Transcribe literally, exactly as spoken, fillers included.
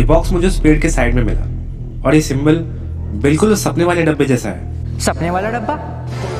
ये बॉक्स मुझे स्पीड के साइड में मिला और ये सिंबल बिल्कुल सपने वाले डब्बे जैसा है। सपने वाला डब्बा?